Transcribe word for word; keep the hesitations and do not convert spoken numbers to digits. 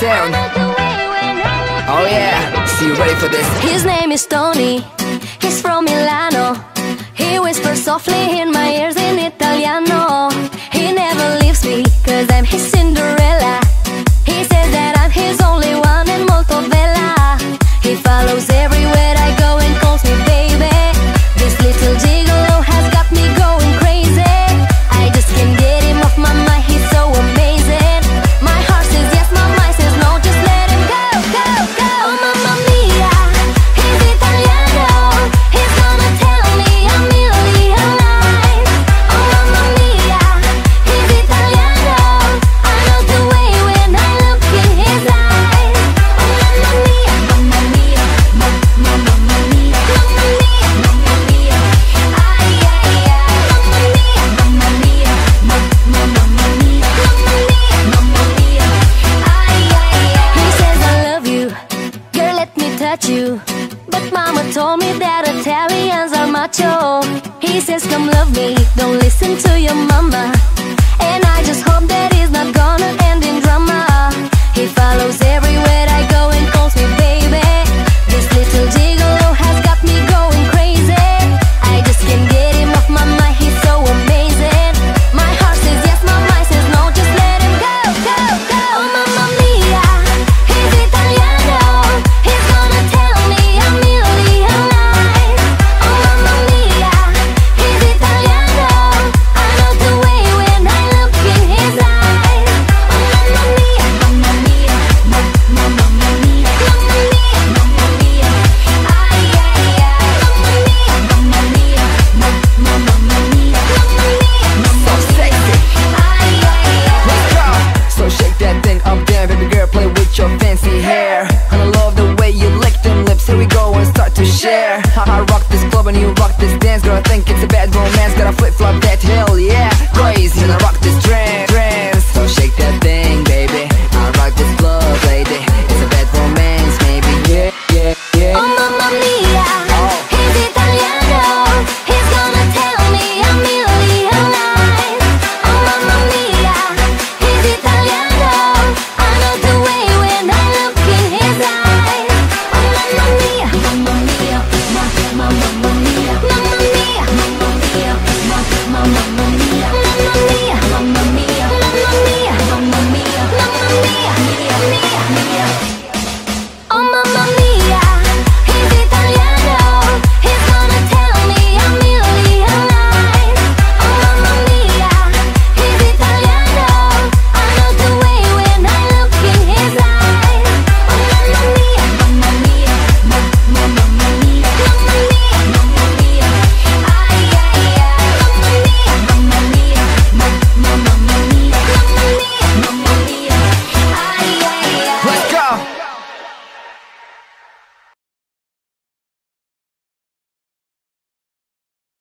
sound. Oh yeah, so you ready for this? His name is Tony, he's from Milano. He whispers softly in my ears in Italiano. He never leaves me, cause I'm his Cinderella. He says that I'm his only one in molto bella. He follows everywhere I go and calls me baby. This little gigolo has got me going crazy. I just can't get him off my mind, he's so amazing. My heart says yes, my mind says no, just let him go, go, go. Oh mamma mia, he's Italiano. He's gonna tell me a million lies. Oh mamma mia, he's Italiano. I love the way when I look in his eyes. Oh mamma mia, mamma mia, mamma mamma mia, mamma mia, mamma mia. Ay ay ay, mamma mia, mamma mia, mamma mamma mia, mamma mia, mamma mia. Ay ay ay. He says I love you, girl, let me touch you. But mama told me that Italians are macho. He says come love me, don't listen to your mama. And I just hope that he's not gonna end in drama. He follows everywhere I go and calls me baby. This little gigolo has got me going crazy. I just can't get him off my mind, he's so amazing. My heart says yes, my mind says no, just let him go, go, go. Oh mamma mia, he's Italiano. He's gonna tell me a million lies. Oh mamma mia, he's Italiano. I love the way when I look in his eyes. Oh mamma mia, mamma mia, mamma mamma mia, mamma mia, mamma mia. Ay ay ay, mamma mia, mamma mia, mamma mamma mia, mamma mia, mamma. So sexy, Ay ay ay. let's go. So shake that thing up there, baby girl, play with your fancy hair. And I love the way you lick them lips, here we go and start to share. I I rock this club and you